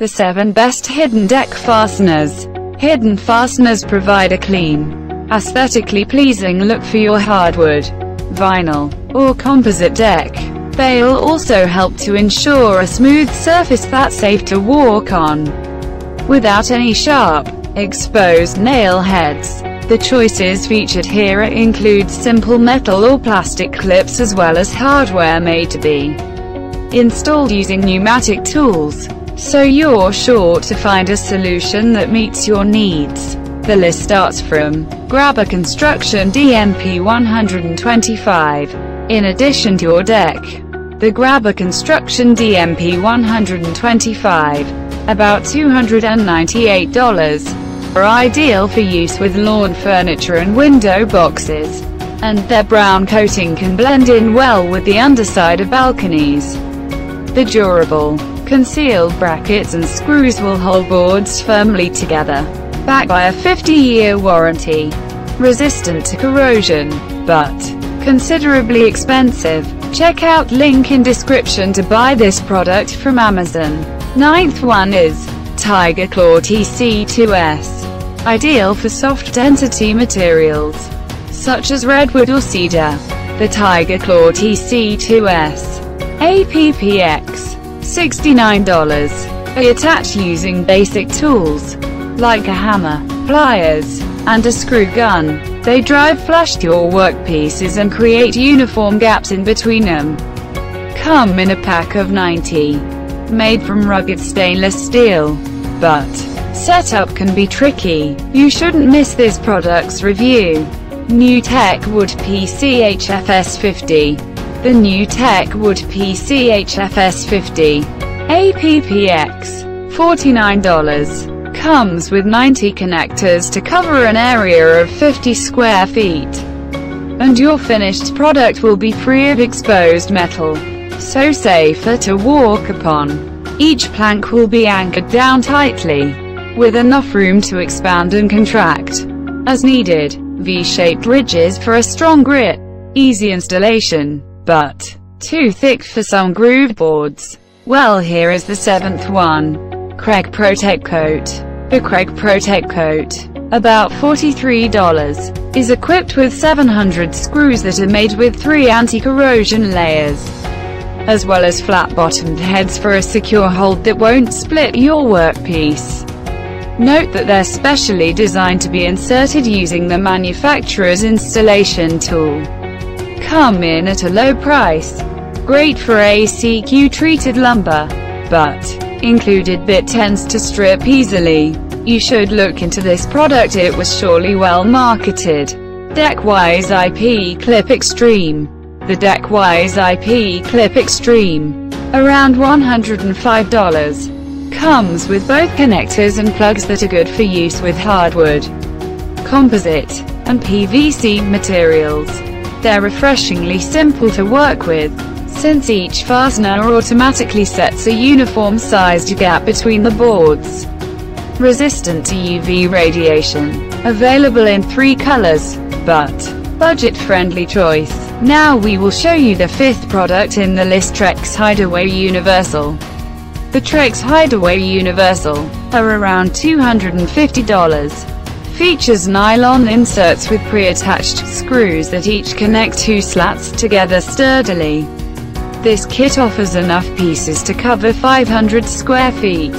The 7 Best Hidden Deck Fasteners. Hidden fasteners provide a clean, aesthetically pleasing look for your hardwood, vinyl, or composite deck. They'll also help to ensure a smooth surface that's safe to walk on, without any sharp, exposed nail heads. The choices featured here include simple metal or plastic clips as well as hardware made to be installed using pneumatic tools, so you're sure to find a solution that meets your needs. The list starts from Grabber Construction DMP 125. In addition to your deck, the Grabber Construction DMP 125, about $298, are ideal for use with lawn furniture and window boxes, and their brown coating can blend in well with the underside of balconies. The durable, concealed brackets and screws will hold boards firmly together, backed by a 50-year warranty. Resistant to corrosion, but considerably expensive. Check out link in description to buy this product from Amazon. Ninth one is Tiger Claw TC2S. Ideal for soft density materials, such as redwood or cedar. The Tiger Claw TC2S APPX $69, be attached using basic tools, like a hammer, pliers, and a screw gun. They drive flush to your workpieces and create uniform gaps in between them. Come in a pack of 90, made from rugged stainless steel. But setup can be tricky. You shouldn't miss this product's review. NewTechWood PCHFS50. The NewTechWood PCHFS50 APPX $49 comes with 90 connectors to cover an area of 50 square feet, and your finished product will be free of exposed metal, so safer to walk upon. Each plank will be anchored down tightly, with enough room to expand and contract as needed. V-shaped ridges for a strong grip. Easy installation, but too thick for some groove boards. Well, here is the 7th one, Kreg Protec-Kote. The Kreg Protec-Kote, about $43, is equipped with 700 screws that are made with 3 anti-corrosion layers, as well as flat-bottomed heads for a secure hold that won't split your workpiece. Note that they're specially designed to be inserted using the manufacturer's installation tool. Come in at a low price, great for ACQ treated lumber, but included bit tends to strip easily. You should look into this product, it was surely well marketed. Deckwise IP Clip Extreme. The Deckwise IP Clip Extreme, around $105, comes with both connectors and plugs that are good for use with hardwood, composite, and PVC materials. They're refreshingly simple to work with, since each fastener automatically sets a uniform sized gap between the boards. Resistant to UV radiation. Available in 3 colors, but budget-friendly choice. Now we will show you the 5th product in the list, Trex Hideaway Universal. The Trex Hideaway Universal, are around $250. Features nylon inserts with pre-attached screws that each connect 2 slats together sturdily. This kit offers enough pieces to cover 500 square feet,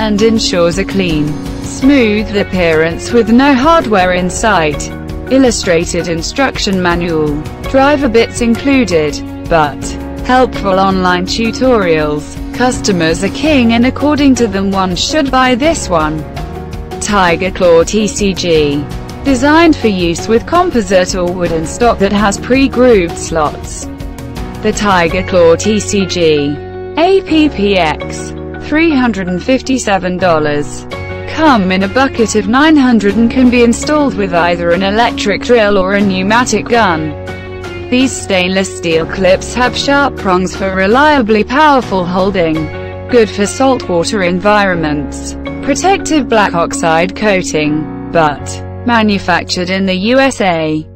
and ensures a clean, smooth appearance with no hardware in sight. Illustrated instruction manual, driver bits included, but helpful online tutorials. Customers are king, and according to them one should buy this one. Tiger Claw TCG. Designed for use with composite or wooden stock that has pre-grooved slots. The Tiger Claw TCG APPX $357. Come in a bucket of 900 and can be installed with either an electric drill or a pneumatic gun. These stainless steel clips have sharp prongs for reliably powerful holding. Good for saltwater environments. Protective black oxide coating, but manufactured in the USA.